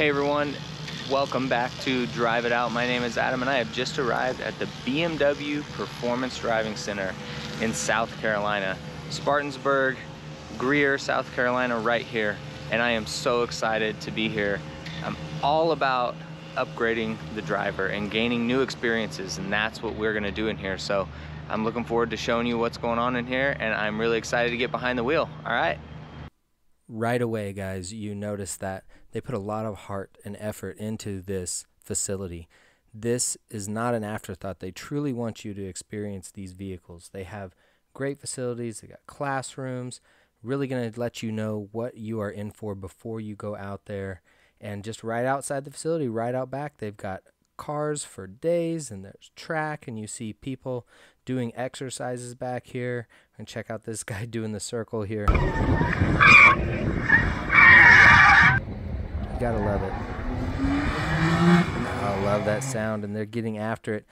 Hey everyone, welcome back to Drive It Out. My name is Adam and I have just arrived at the BMW Performance Driving Center in South Carolina. Spartanburg, Greer, South Carolina, right here. And I am so excited to be here. I'm all about upgrading the driver and gaining new experiences, and that's what we're gonna do in here. So I'm looking forward to showing you what's going on in here, and I'm really excited to get behind the wheel, all right? Right away, guys, you notice that they put a lot of heart and effort into this facility. This is not an afterthought. They truly want you to experience these vehicles. They have great facilities, they got classrooms, really gonna let you know what you are in for before you go out there. And just right outside the facility, right out back, they've got cars for days, and there's track, and you see people doing exercises back here. And check out this guy doing the circle here. You gotta love it. I love that sound, and they're getting after it.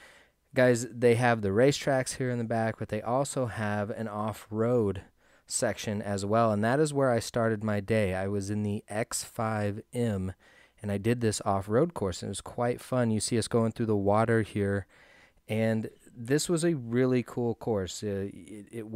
Guys, they have the racetracks here in the back, but they also have an off-road section as well, and that is where I started my day. I was in the X5M and I did this off-road course, and it was quite fun. You see us going through the water here, and this was a really cool course. It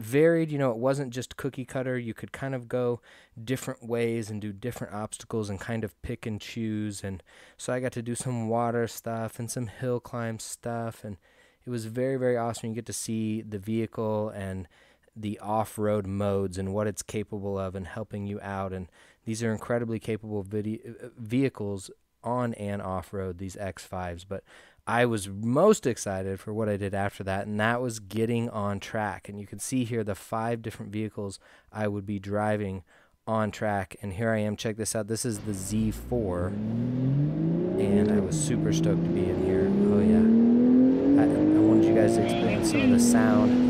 varied, you know, it wasn't just cookie cutter. You could kind of go different ways and do different obstacles and kind of pick and choose. And so I got to do some water stuff and some hill climb stuff, and it was very, very awesome. You get to see the vehicle and the off-road modes and what it's capable of and helping you out. And these are incredibly capable vehicles on and off-road, these X5s. But I was most excited for what I did after that, and that was getting on track. And you can see here the 5 different vehicles I would be driving on track. And here I am. Check this out. This is the Z4, and I was super stoked to be in here. Oh, yeah. I wanted you guys to experience some of the sound.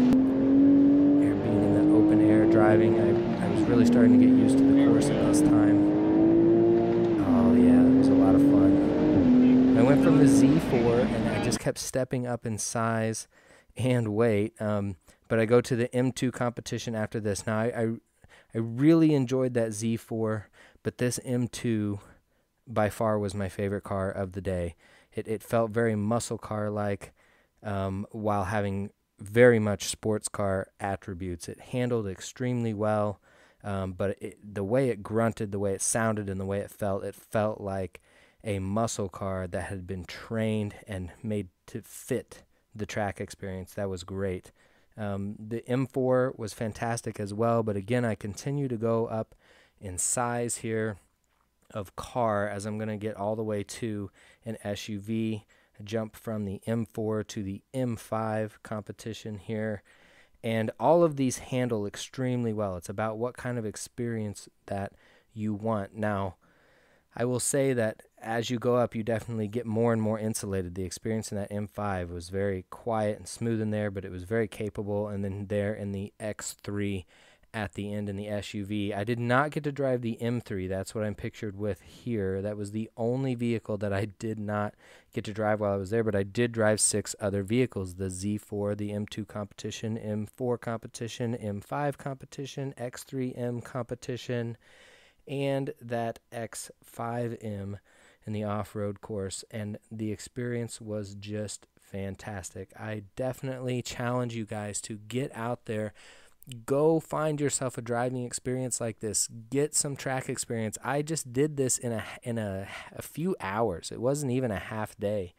Driving, I was really starting to get used to the course at this time. Oh yeah, it was a lot of fun. I went from the Z4 and I just kept stepping up in size and weight, but I go to the M2 competition after this. Now I really enjoyed that Z4, but this M2 by far was my favorite car of the day. It felt very muscle car like, while having very much sports car attributes. It handled extremely well, but the way it grunted, the way it sounded, and the way it felt like a muscle car that had been trained and made to fit the track experience. That was great. The M4 was fantastic as well, but again, I continue to go up in size here of car as I'm going to get all the way to an SUV. Jump from the M4 to the M5 competition here, and all of these handle extremely well. It's about what kind of experience that you want. Now, I will say that as you go up, you definitely get more and more insulated. The experience in that M5 was very quiet and smooth in there, but it was very capable. And then there in the X3 at the end in the SUV, I did not get to drive the M3. That's what I'm pictured with here. That was the only vehicle that I did not get to drive while I was there, but I did drive 6 other vehicles: the Z4, the M2 competition, M4 competition, M5 competition, X3M competition, and that X5M in the off-road course. And the experience was just fantastic. I definitely challenge you guys to get out there. Go find yourself a driving experience like this. Get some track experience. I just did this in a few hours. It wasn't even a half day,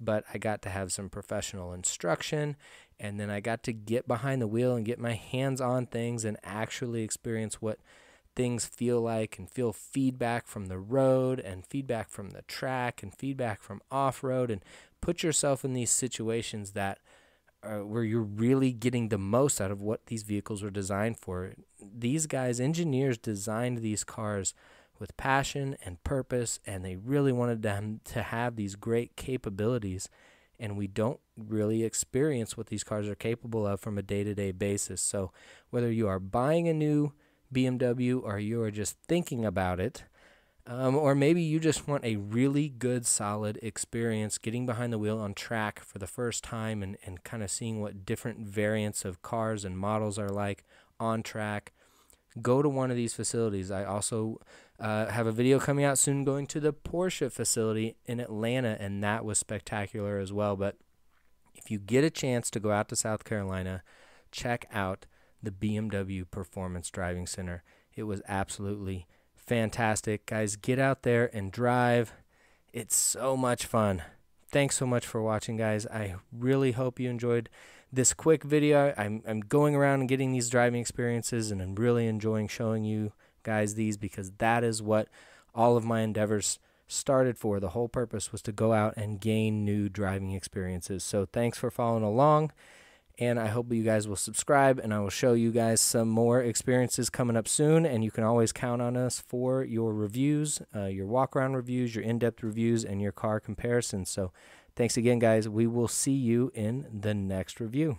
but I got to have some professional instruction, and then I got to get behind the wheel and get my hands on things and actually experience what things feel like and feel feedback from the road and feedback from the track and feedback from off-road, and put yourself in these situations that where you're really getting the most out of what these vehicles were designed for. These guys, engineers, designed these cars with passion and purpose, and they really wanted them to have these great capabilities, and we don't really experience what these cars are capable of from a day-to-day basis. So whether you are buying a new BMW or you are just thinking about it, or maybe you just want a really good, solid experience getting behind the wheel on track for the first time and kind of seeing what different variants of cars and models are like on track, go to one of these facilities. I also have a video coming out soon going to the Porsche facility in Atlanta, and that was spectacular as well. But if you get a chance to go out to South Carolina, check out the BMW Performance Driving Center. It was absolutely fantastic. Guys, get out there and drive. It's so much fun. Thanks so much for watching, guys. I really hope you enjoyed this quick video. I'm going around and getting these driving experiences, and I'm really enjoying showing you guys these, because that is what all of my endeavors started for. The whole purpose was to go out and gain new driving experiences. So thanks for following along, and I hope you guys will subscribe, and I will show you guys some more experiences coming up soon. And you can always count on us for your reviews, your walk-around reviews, your in-depth reviews, and your car comparisons. So thanks again, guys. We will see you in the next review.